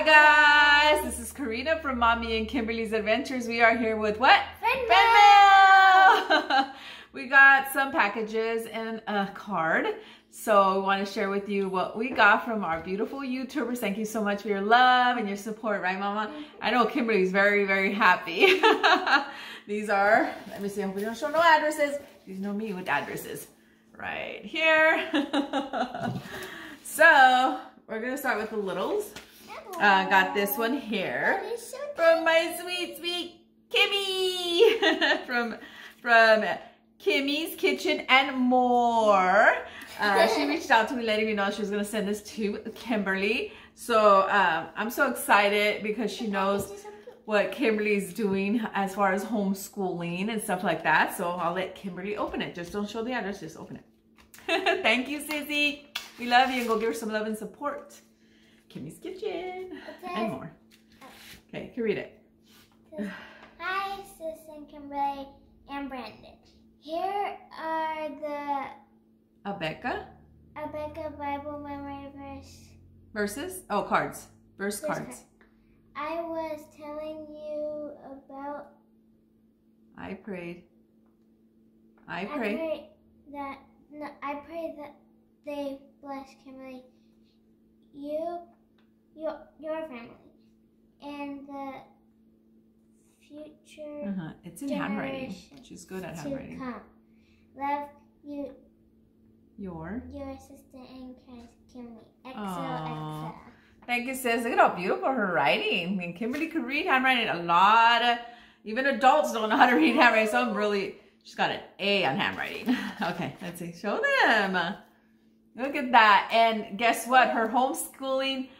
Hi guys, this is Karina from Mommy and Kimberly's Adventures. We are here with what? Fan mail! We got some packages and a card. So we want to share with you what we got from our beautiful YouTubers. Thank you so much for your love and your support, right Mama? I know Kimberly's very, very happy. These are, let me see, I hope we don't show no addresses. You know me with addresses. Right here. So we're going to start with the littles. Got this one here from my sweet Kimmy from Kimmy's Kitchen and More. She reached out to me letting me know she was going to send this to Kimberly. So I'm so excited because she knows what Kimberly's doing as far as homeschooling and stuff like that. So I'll let Kimberly open it. Just don't show the address, just open it. Thank you, Sissy. We love you and go give her some love and support. Kimmy's Kitchen and More. Okay, you can read it. Hi, Sis and Kimberly and Brandon. Here are the Abeka Bible memory verses. Oh, cards. Verse cards. I was telling you about. I prayed that they bless Kimberly. Your family and the future. It's in handwriting. She's good at handwriting. Love you. Your sister in Christ, Kimberly. XOXO. Thank you, sis. Look at how beautiful her writing. I mean, Kimberly could read handwriting. A lot of even adults don't know how to read handwriting. So I'm really, she's got an A on handwriting. Okay, let's see. Show them. Look at that. And guess what? Her homeschooling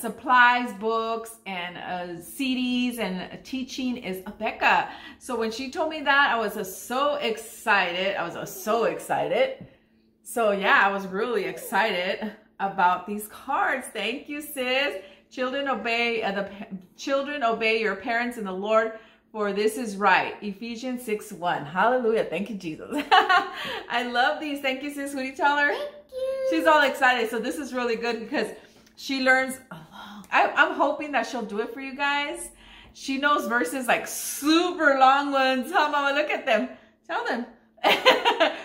supplies, books, and CDs and teaching is Abeka. So when she told me that, I was so excited. So yeah, I was really excited about these cards. Thank you, sis. Children obey your parents in the Lord, for this is right. Ephesians 6:1. Hallelujah. Thank you, Jesus. I love these. Thank you, sis. Would you tell her? Thank you. She's all excited. So this is really good because she learns along. I'm hoping that she'll do it for you guys. She knows verses like super long ones. Huh, Mama? Look at them. Tell them.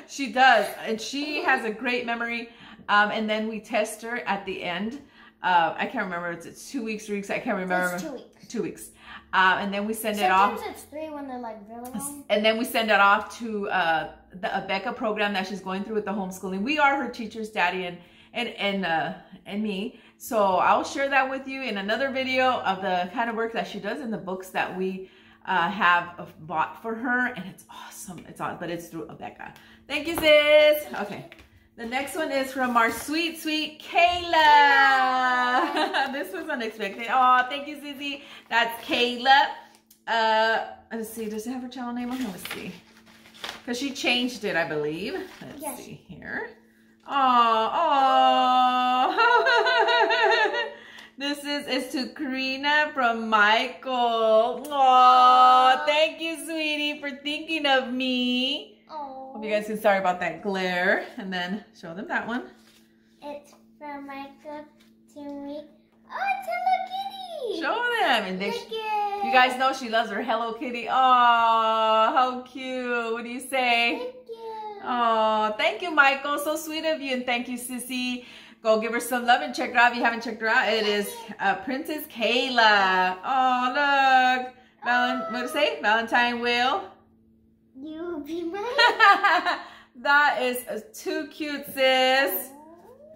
She does. And she has a great memory. And then we test her at the end. I can't remember if it's 2 weeks, 3 weeks. I can't remember. It's 2 weeks. 2 weeks. And then we send it off. Sometimes it's 3 when they're like really long. And then we send it off to the Abeka program that she's going through with the homeschooling. We are her teachers, Daddy and me. So I'll share that with you in another video of the kind of work that she does in the books that we have bought for her. And it's awesome. It's on, but it's through Abeka. Thank you, sis. Okay. The next one is from our sweet Kayla. This was unexpected. Oh, thank you, Susie. That's Kayla. Let's see. Does it have her channel name on here? Let's see. Because she changed it, I believe. Let's see here. Oh. This is to Karina from Michael. Oh, thank you, sweetie, for thinking of me. Hope you guys can sorry about that glare. And then show them that one. It's from Michael to me. Oh, it's Hello Kitty. Show them. And they, you guys know she loves her Hello Kitty. Oh, how cute. What do you say? Thank you. Oh, thank you, Michael. So sweet of you. And thank you, Sissy. Go give her some love and check her out. If you haven't checked her out, it is Princess Kayla. Oh, look. What do you say? Valentine will. You'll be mine. That is too cute, sis.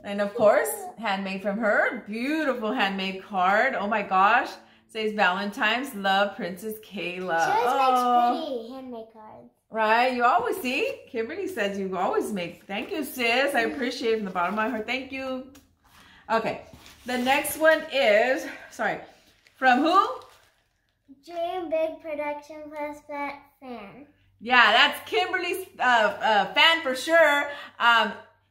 And of course, handmade from her. Beautiful handmade card. Oh my gosh. Says Valentine's love, Princess Kayla. She always makes pretty handmade cards. Right? You always see. Kimberly says you always make. Thank you, sis. I appreciate it from the bottom of my heart. Thank you. Okay. The next one is, sorry, from who? Dream Big Production Plus Fat Fan. Yeah, that's Kimberly's fan for sure.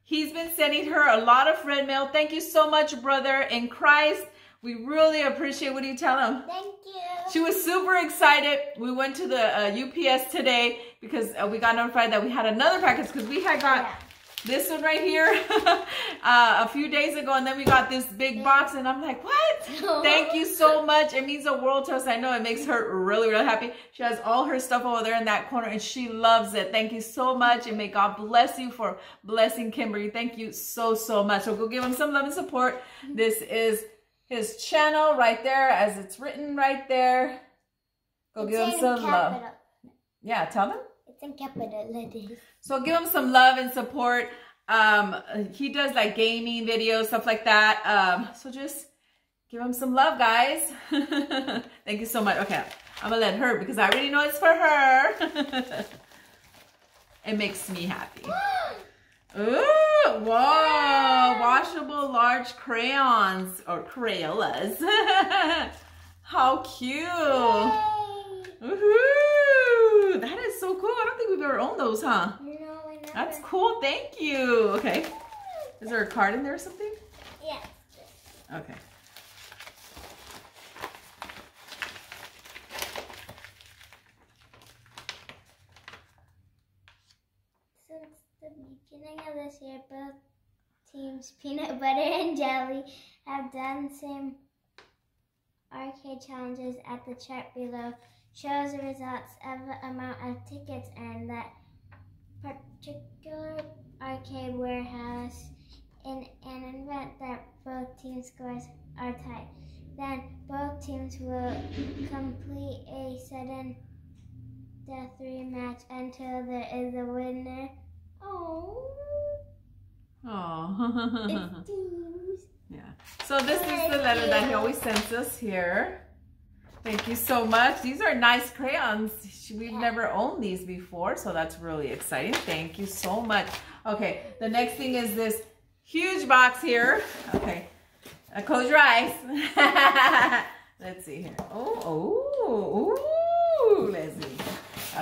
He's been sending her a lot of friend mail. Thank you so much, brother in Christ. We really appreciate. What do you tell him? Thank you. She was super excited. We went to the UPS today because we got notified that we had another package because we had got this one right here a few days ago, and then we got this big box, and I'm like, what? Thank you so much. It means the world to us. I know it makes her really, really happy. She has all her stuff over there in that corner, and she loves it. Thank you so much, and may God bless you for blessing Kimberly. Thank you so, so much. So go give him some love and support. This is his channel right there, as it's written right there. Go give him some love. Yeah, tell them. So give him some love and support. He does like gaming videos, stuff like that. So just give him some love, guys. Thank you so much. Okay, I'm gonna let her, because I already know it's for her. It makes me happy. Ooh, whoa, washable large crayons or Crayolas. How cute. Woohoo! That is so cool. I don't think we've ever owned those, huh? No, I never. That's cool. Thank you. Okay. Is there a card in there or something? Yeah. Okay. Since the beginning of this year, both teams, Peanut Butter and Jelly, have done some arcade challenges at the chart below. Shows the results of the amount of tickets, and that particular arcade warehouse in an event that both teams' scores are tied. Then both teams will complete a sudden death rematch until there is a winner. Oh. Oh. It's teams. Yeah. So this is the letter that he always sends us here. Thank you so much. These are nice crayons. We've never owned these before, so that's really exciting. Thank you so much. Okay, the next thing is this huge box here. Okay, close your eyes. Let's see here. Oh, let's see.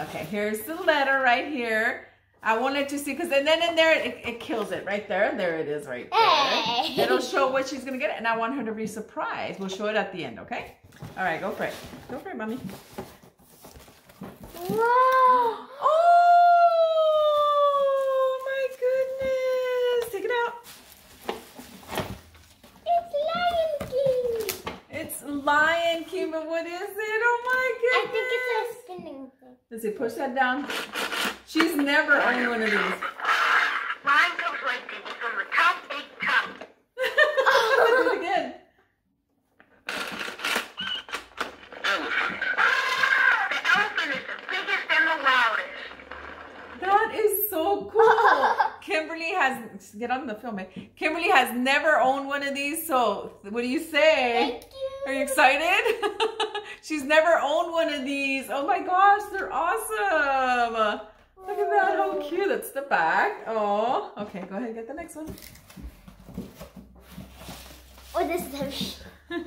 Okay, here's the letter right here. I wanted to see, because then in there, it kills it right there. There it is right there. Hey. It'll show what she's going to get, and I want her to be surprised. We'll show it at the end, okay? All right, go for it. Go for it, Mommy. Whoa! Oh, my goodness. Take it out. It's Lion King. It's Lion King, but what is it? Oh, my goodness. I think it's a spinning thing. Let's see, push that down. She's never owned one of these. Mine looks like it's from the top 8 cups. Let's do it again. The elephant is the biggest and the loudest. That is so cool. Kimberly has, get on the film, Kimberly has never owned one of these, so what do you say? Thank you. Are you excited? She's never owned one of these. Oh my gosh, they're awesome. Look at that, how cute. That's the back. Oh, okay, go ahead and get the next one. Oh, this is heavy.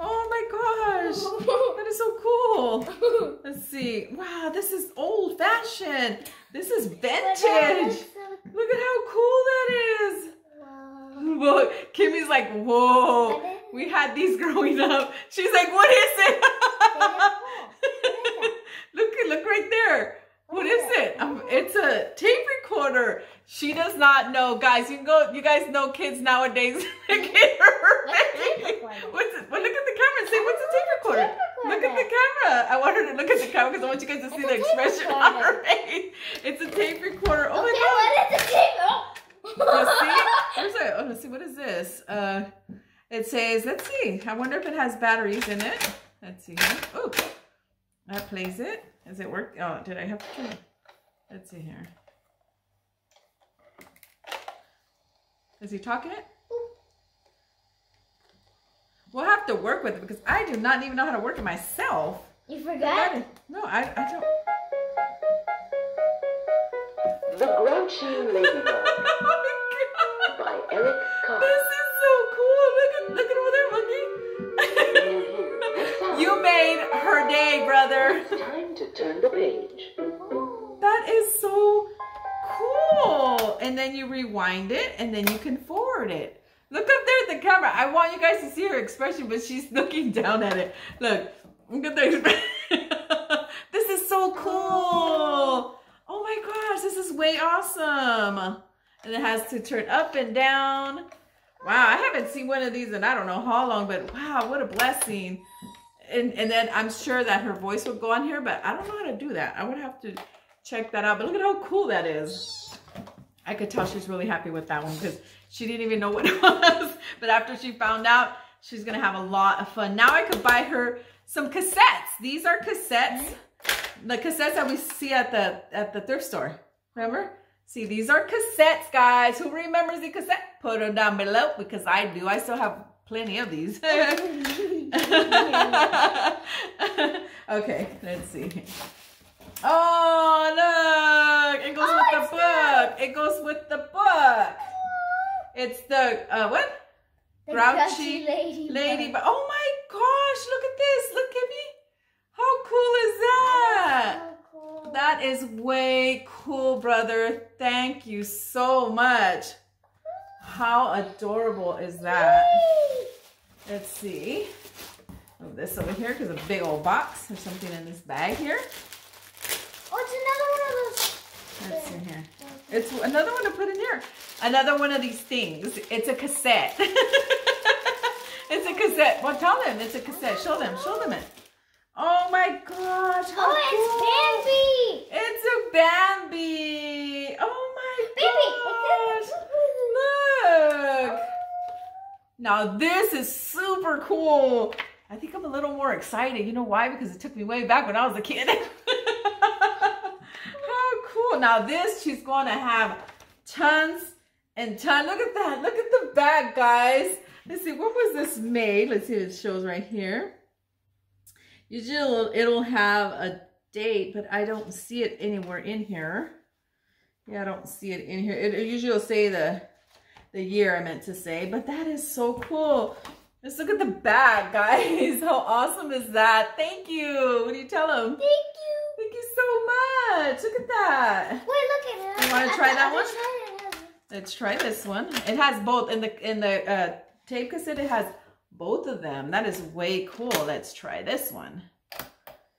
Oh my gosh, that is so cool. Let's see. Wow, this is old fashioned. This is vintage. Look at how cool that is. Whoa. Kimmy's like, whoa. We had these growing up. She's like, what is it? Look right there. What is it? It's a tape recorder. She does not know, guys. You can go. You guys know kids nowadays. Look at her. Well, look at the camera and say, what's a tape recorder? Look at the camera. I want her to look at the camera because I want you guys to see the expression on her face. It's a tape recorder. Oh my God. What is a tape? Let's see. Where's it? Oh, let's see. What is this? It says. Let's see. I wonder if it has batteries in it. Let's see. Oh. That plays it. Does it work? Oh, did I have to turn it? Let's see here. Is he talking it? We'll have to work with it because I do not even know how to work it myself. You forgot? No, I don't. The Grouchy Ladybug by Eric Carle. This is so cool. Look at over there, monkey. You made her day, brother. It's time to turn the page. That is so cool. And then you rewind it, and then you can forward it. Look up there at the camera. I want you guys to see her expression, but she's looking down at it. Look at the expression. This is so cool. Oh my gosh, this this is way awesome. And it has to turn up and down. Wow, I haven't seen one of these in I don't know how long, but wow, what a blessing. And then I'm sure that her voice would go on here, but I don't know how to do that. I would have to check that out. But look at how cool that is. I could tell she's really happy with that one because she didn't even know what it was. But after she found out, she's going to have a lot of fun. Now I could buy her some cassettes. These are cassettes. The cassettes that we see at the thrift store. Remember? See, these are cassettes, guys. Who remembers the cassette? Put them down below because I do. I still have plenty of these. Okay, let's see. Oh, look. It goes with the book. It goes with the book. It's the, what? The Grouchy Ladybug. Oh, my gosh. Look at this. Look at me. How cool is that? Oh, so cool. That is way cool, brother. Thank you so much. How adorable is that? Yay. Let's see. Move this over here because a big old box. There's something in this bag here. Oh, it's another one of those. That's in here. It's another one to put in here. Another one of these things. It's a cassette. It's a cassette. Well, tell them it's a cassette. Show them. Show them it. Oh my gosh! How cool. It's Bambi! It's a Bambi! Oh my gosh! Look! Now this is super cool. I think I'm a little more excited. You know why? Because it took me way back when I was a kid. How cool! Now this, she's going to have tons and tons. Look at that! Look at the bag, guys. Let's see. What was this made? Let's see if it shows right here. Usually it'll have a date, but I don't see it anywhere in here. Yeah, I don't see it in here. It usually will say the year, I meant to say, but that is so cool. Let's look at the bag, guys. How awesome is that? Thank you. What do you tell them? Thank you. Thank you so much. Look at that. Wait, look at it. You want to try that one? Let's try this one. It has both in the tape cassette. It has both of them. That is way cool. Let's try this one.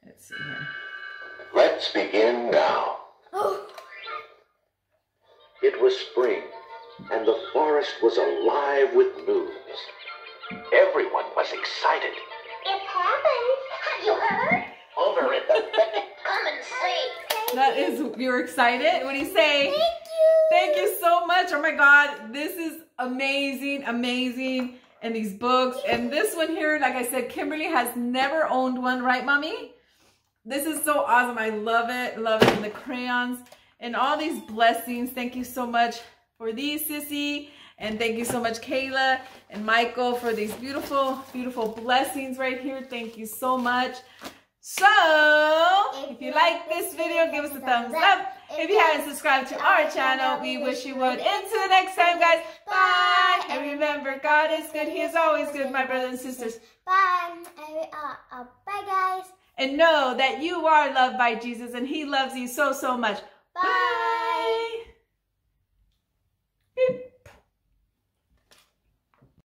Let's see here. Let's begin now. Oh. It was spring, and the forest was alive with news. Everyone was excited. It happened. Have you heard? Over at the beck. Come and see. You're excited? What do you say? Thank you. Thank you so much. Oh my God. This is amazing, amazing. And these books, and this one here, like I said, Kimberly has never owned one, right, Mommy? This is so awesome. I love it. Love it. And the crayons and all these blessings. Thank you so much for these, Sissy. And thank you so much, Kayla and Michael, for these beautiful, beautiful blessings right here. Thank you so much. So, if you like this video, give us a thumbs up. If you haven't subscribed to our channel, we wish you would. Until the next time, guys. Bye. And remember, God is good. He is always good, my brothers and sisters. Bye. Bye, guys. And know that you are loved by Jesus, and He loves you so, so much. Bye.